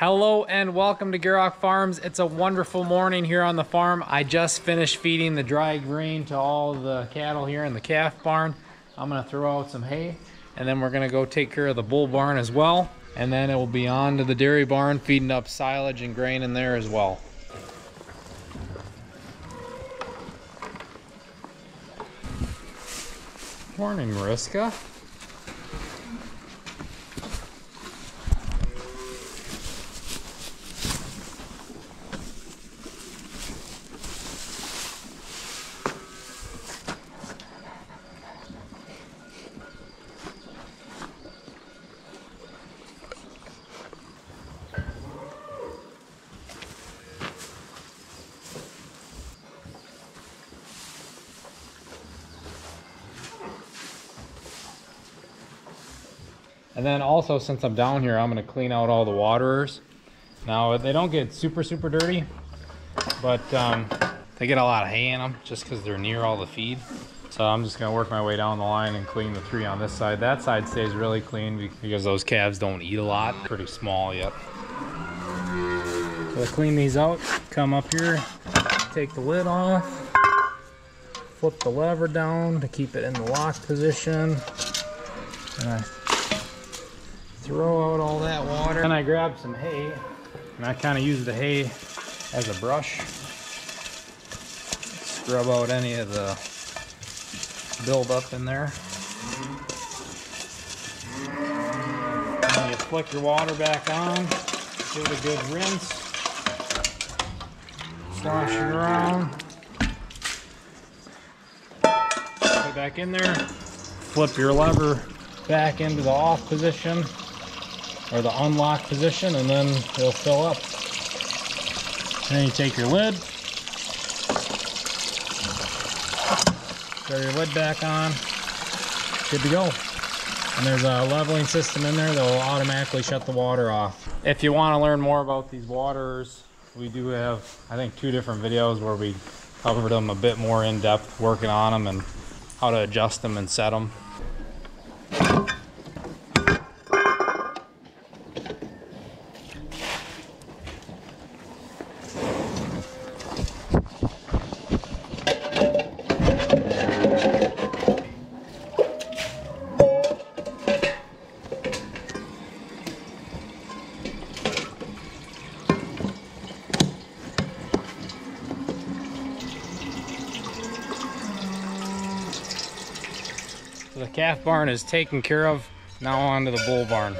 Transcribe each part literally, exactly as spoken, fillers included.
Hello and welcome to Gierok Farms. It's a wonderful morning here on the farm. I just finished feeding the dry green to all the cattle here in the calf barn. I'm gonna throw out some hay and then we're gonna go take care of the bull barn as well. And then it will be on to the dairy barn, feeding up silage and grain in there as well. Morning, Mariska. And then also, since I'm down here, I'm gonna clean out all the waterers. Now, they don't get super, super dirty, but um, they get a lot of hay in them just because they're near all the feed. So I'm just gonna work my way down the line and clean the three on this side. That side stays really clean because those calves don't eat a lot, pretty small yet. So I clean these out, come up here, take the lid off, flip the lever down to keep it in the lock position. And I throw out all that water. And I grab some hay, and I kind of use the hay as a brush. Scrub out any of the buildup in there. And you flick your water back on, give it a good rinse, slosh it around, put it back in there, flip your lever back into the off position, or the unlock position, and then it'll fill up. And then you take your lid, throw your lid back on, good to go. And there's a leveling system in there that will automatically shut the water off. If you want to learn more about these waterers, we do have, I think, two different videos where we covered them a bit more in depth, working on them and how to adjust them and set them. The calf barn is taken care of. Now on to the bull barn.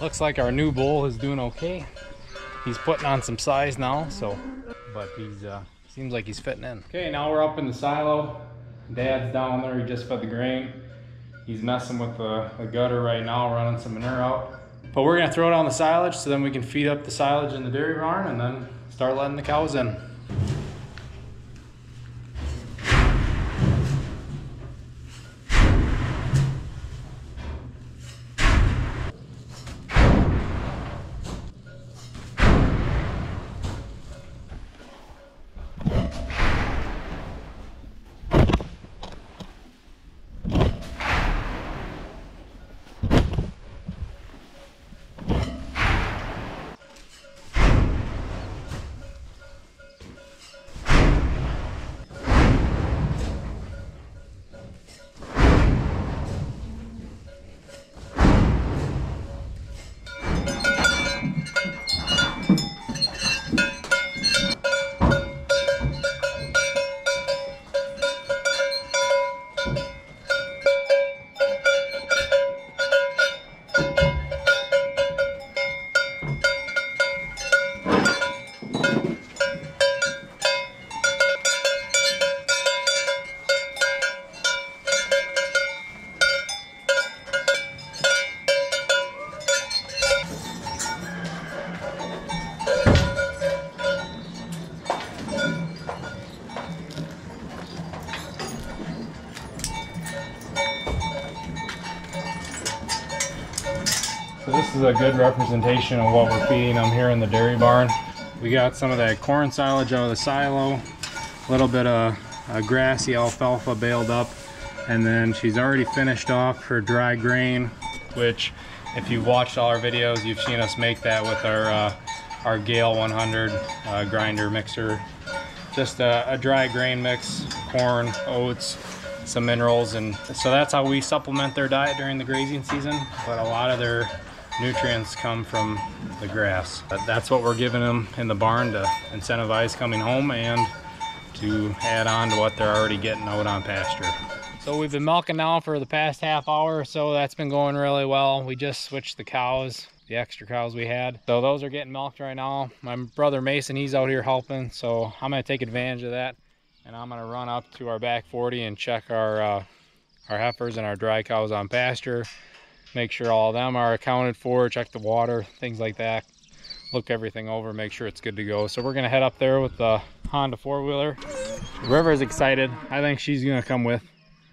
Looks like our new bull is doing okay. He's putting on some size now, so, but he's uh, seems like he's fitting in. Okay, now we're up in the silo. Dad's down there, he just fed the grain. He's messing with the, the gutter right now, running some manure out. But we're gonna throw down the silage so then we can feed up the silage in the dairy barn and then start letting the cows in. this is a good representation of what we're feeding them here in the dairy barn. We got some of that corn silage out of the silo, a little bit of a grassy alfalfa baled up, and then she's already finished off her dry grain, which if you've watched all our videos, you've seen us make that with our uh, our Gale one hundred uh, grinder mixer. Just a, a dry grain mix, corn, oats, some minerals, and so that's how we supplement their diet during the grazing season, but a lot of their nutrients come from the grass. But that's what we're giving them in the barn to incentivize coming home and to add on to what they're already getting out on pasture. So we've been milking now for the past half hour or so. That's been going really well. We just switched the cows, the extra cows we had. So those are getting milked right now. My brother Mason, he's out here helping, so I'm gonna take advantage of that. And I'm gonna run up to our back forty and check our uh, our heifers and our dry cows on pasture, make sure all of them are accounted for, check the water, things like that, look everything over, make sure it's good to go. So we're gonna head up there with the Honda four-wheeler. River's excited. I think she's gonna come with.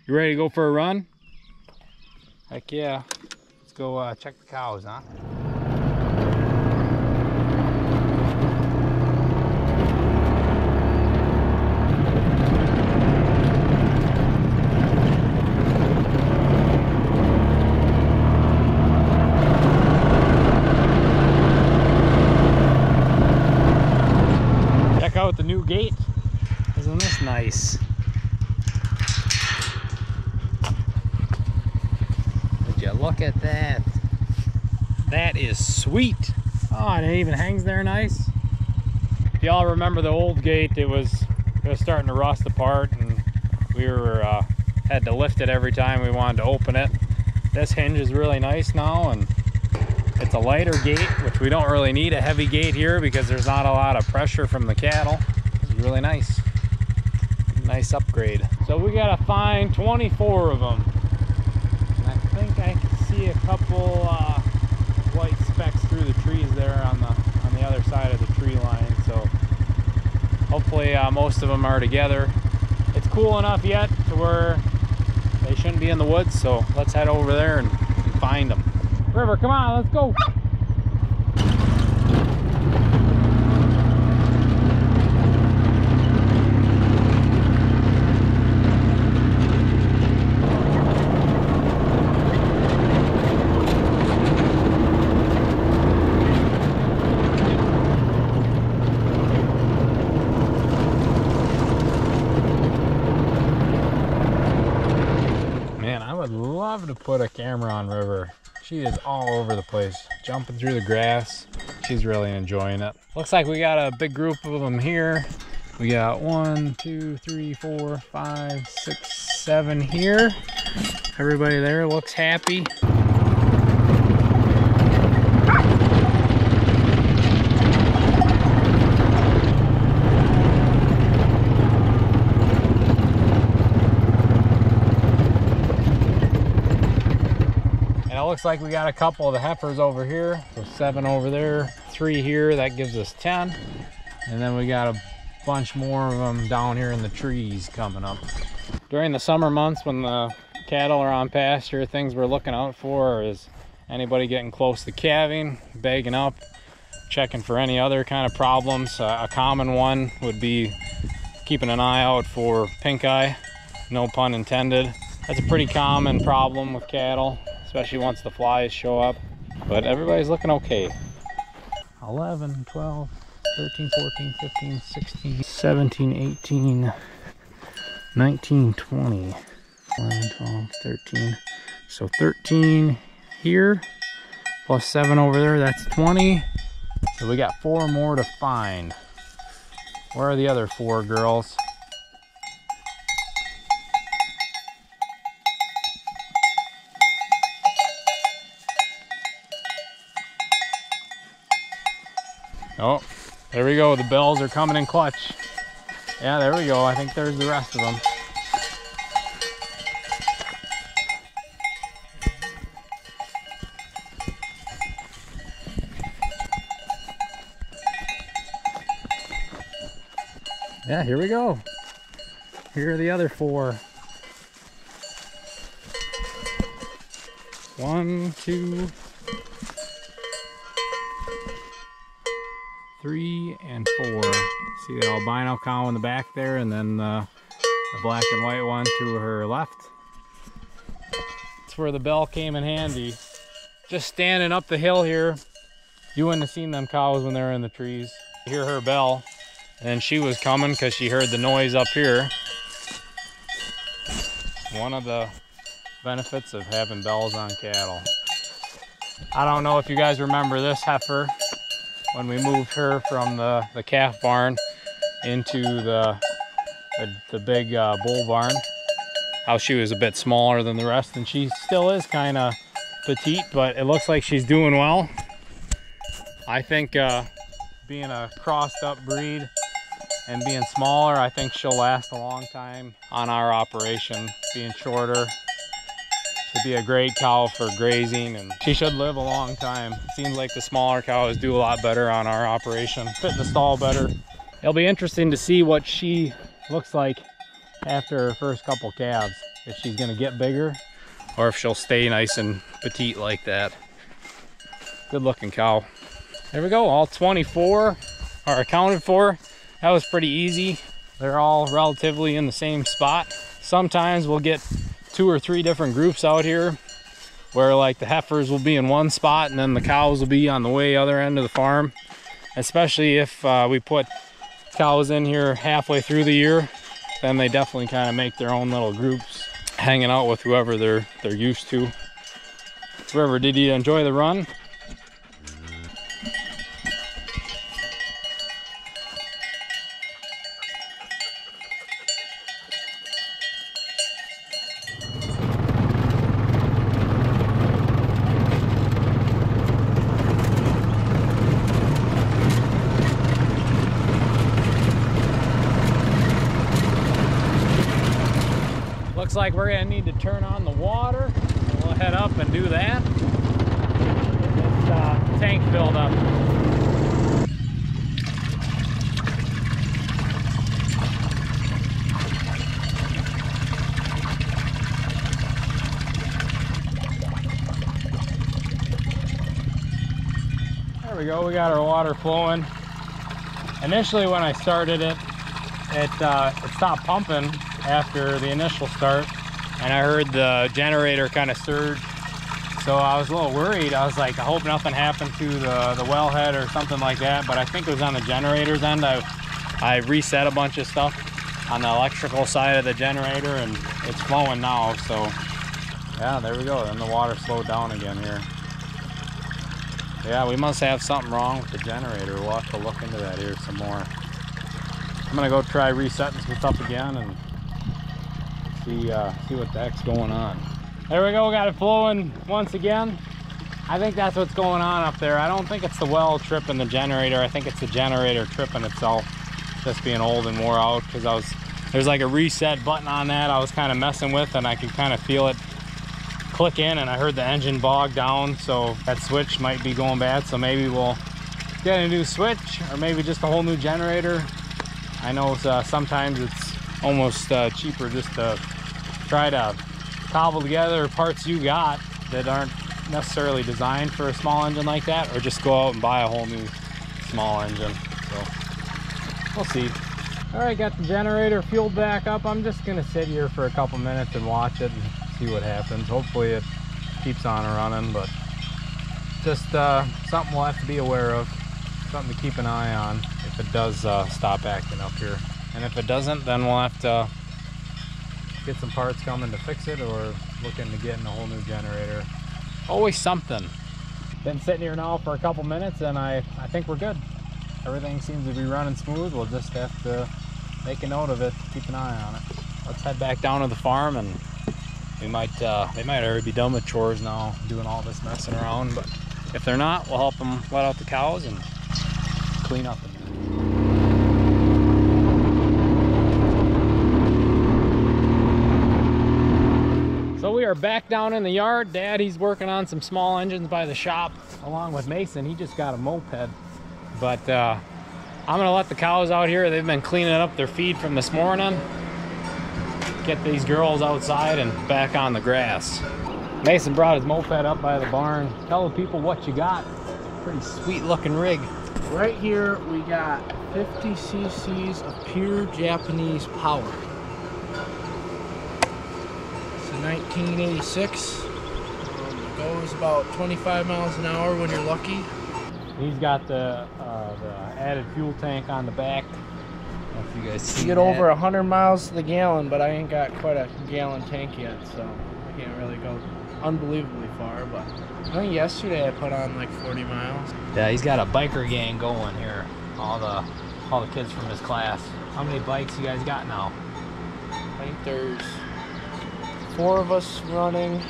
You ready to go for a run? Heck yeah. Let's go uh, check the cows, huh? The new gate. Isn't this nice? Would you look at that? That is sweet. Oh, and it even hangs there nice. If y'all remember the old gate, it was, it was starting to rust apart, and we were uh, had to lift it every time we wanted to open it. This hinge is really nice now, and it's a lighter gate, which we don't really need a heavy gate here because there's not a lot of pressure from the cattle. It's really nice. Nice upgrade. So we gotta find twenty-four of them. And I think I can see a couple uh, white specks through the trees there on the, on the other side of the tree line. So hopefully uh, most of them are together. It's cool enough yet to where they shouldn't be in the woods. So let's head over there and, and find them. River, come on, let's go. Man, I would love to put a camera on River. She is all over the place, jumping through the grass. She's really enjoying it. Looks like we got a big group of them here. We got one, two, three, four, five, six, seven here. Everybody there looks happy. Looks like we got a couple of the heifers over here, so seven over there, three here, that gives us ten, and then we got a bunch more of them down here in the trees coming up. During the summer months when the cattle are on pasture, things we're looking out for is anybody getting close to calving, bagging up, checking for any other kind of problems. Uh, a common one would be keeping an eye out for pink eye, no pun intended. That's a pretty common problem with cattle, especially once the flies show up, but everybody's looking okay. eleven, twelve, thirteen, fourteen, fifteen, sixteen, seventeen, eighteen, nineteen, twenty, eleven, twelve, thirteen. So thirteen here, plus seven over there, that's twenty. So we got four more to find. Where are the other four girls? Oh, there we go. The bells are coming in clutch. Yeah, there we go. I think there's the rest of them. Yeah, here we go. Here are the other four. One, two, three and four. See the albino cow in the back there, and then uh, the black and white one to her left. That's where the bell came in handy. Just standing up the hill here, you wouldn't have seen them cows when they were in the trees. You hear her bell, and she was coming because she heard the noise up here. One of the benefits of having bells on cattle. I don't know if you guys remember this heifer. When we moved her from the, the calf barn into the, the, the big uh, bull barn, how she was a bit smaller than the rest, and she still is kind of petite, but it looks like she's doing well. I think uh, being a crossed up breed and being smaller, I think she'll last a long time on our operation. Being shorter, she'd be a great cow for grazing, and she should live a long time. It seems like the smaller cows do a lot better on our operation, fit the stall better. It'll be interesting to see what she looks like after her first couple calves, if she's gonna get bigger or if she'll stay nice and petite like that. Good looking cow. There we go, all twenty-four are accounted for. That was pretty easy. They're all relatively in the same spot. Sometimes we'll get two or three different groups out here where like the heifers will be in one spot and then the cows will be on the way other end of the farm. Especially if uh, we put cows in here halfway through the year, then they definitely kind of make their own little groups, hanging out with whoever they're they're used to. River, did you enjoy the run? Looks like we're gonna need to turn on the water. We'll head up and do that. Get this uh, tank filled up. There we go, we got our water flowing. Initially when I started it, it, uh, it stopped pumping after the initial start, and I heard the generator kind of surge, so I was a little worried. I was like, I hope nothing happened to the, the wellhead or something like that, but I think it was on the generator's end. I, I reset a bunch of stuff on the electrical side of the generator, and it's flowing now, so yeah, there we go. Then the water slowed down again here. Yeah, we must have something wrong with the generator. We'll have to look into that here some more. I'm gonna go try resetting some stuff again and See, uh, see what the heck's going on. There we go, got it flowing once again. I think that's what's going on up there. I don't think it's the well tripping the generator. I think it's the generator tripping itself, just being old and wore out, because I was, there's like a reset button on that I was kind of messing with, and I could kind of feel it click in, and I heard the engine bog down, so that switch might be going bad. So maybe we'll get a new switch, or maybe just a whole new generator. I know uh, sometimes it's almost uh, cheaper just to try to cobble together parts you got that aren't necessarily designed for a small engine like that, or just go out and buy a whole new small engine. So we'll see. All right, got the generator fueled back up. I'm just gonna sit here for a couple minutes and watch it and see what happens. Hopefully it keeps on running, but just uh, something we'll have to be aware of, something to keep an eye on if it does uh, stop acting up here. And if it doesn't, then we'll have to get some parts coming to fix it, or look into getting a whole new generator. Always something. Been sitting here now for a couple minutes, and I, I think we're good. Everything seems to be running smooth. We'll just have to make a note of it, keep an eye on it. Let's head back down to the farm, and we might, uh, they might already be done with chores now, doing all this messing around. But if they're not, we'll help them let out the cows and clean up. Back down in the yard. Dad, he's working on some small engines by the shop along with Mason. He just got a moped, but uh, I'm gonna let the cows out here. They've been cleaning up their feed from this morning. Get these girls outside and back on the grass. Mason brought his moped up by the barn. Tell the people what you got. Pretty sweet looking rig. Right here, we got fifty C C's of pure Japanese power. It's a nineteen eighty-six. It goes about twenty-five miles an hour when you're lucky. He's got the, uh, the added fuel tank on the back. I don't know if you guys see that. You get over one hundred miles to the gallon, but I ain't got quite a gallon tank yet, so I can't really go unbelievably far, but I think yesterday I put on like forty miles. Yeah, he's got a biker gang going here. All the all the kids from his class. How many bikes you guys got now? I think there's four of us running,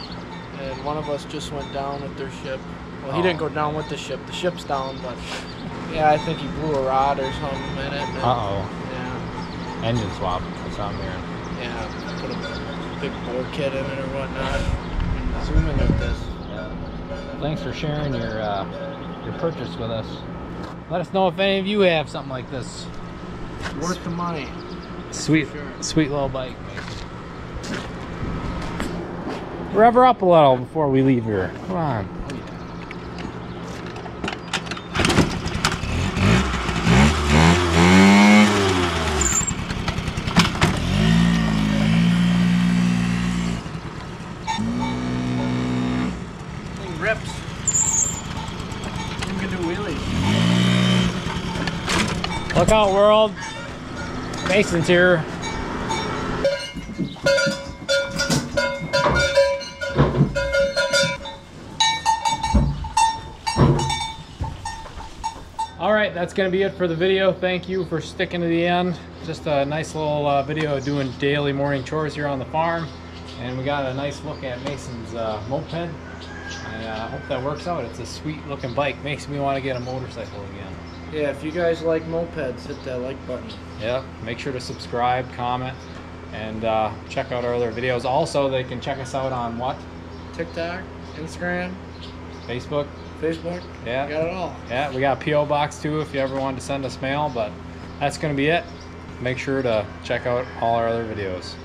and one of us just went down with their ship. Well, oh. He didn't go down with the ship. The ship's down, but yeah, I think he blew a rod or something in it. Uh-oh. Yeah. Engine swap or something here. Yeah, put a big bore kit in it or whatnot. Zoom in with this. Yeah. Thanks for sharing your uh, your purchase with us. Let us know if any of you have something like this. It's worth the money. Sweet, sure. Sweet little bike. Rev her up a little before we leave here. Come on. Oh, yeah. Look out, world. Mason's here. All right, that's gonna be it for the video. Thank you for sticking to the end. Just a nice little uh, video of doing daily morning chores here on the farm. And we got a nice look at Mason's uh, moped. I uh, hope that works out. It's a sweet looking bike. Makes me wanna get a motorcycle again. Yeah, if you guys like mopeds, hit that like button. Yeah, make sure to subscribe, comment, and uh, check out our other videos. Also, they can check us out on what? TikTok, Instagram. Facebook. Facebook. Yeah. We got it all. Yeah, we got a P O box too if you ever wanted to send us mail, but that's going to be it. Make sure to check out all our other videos.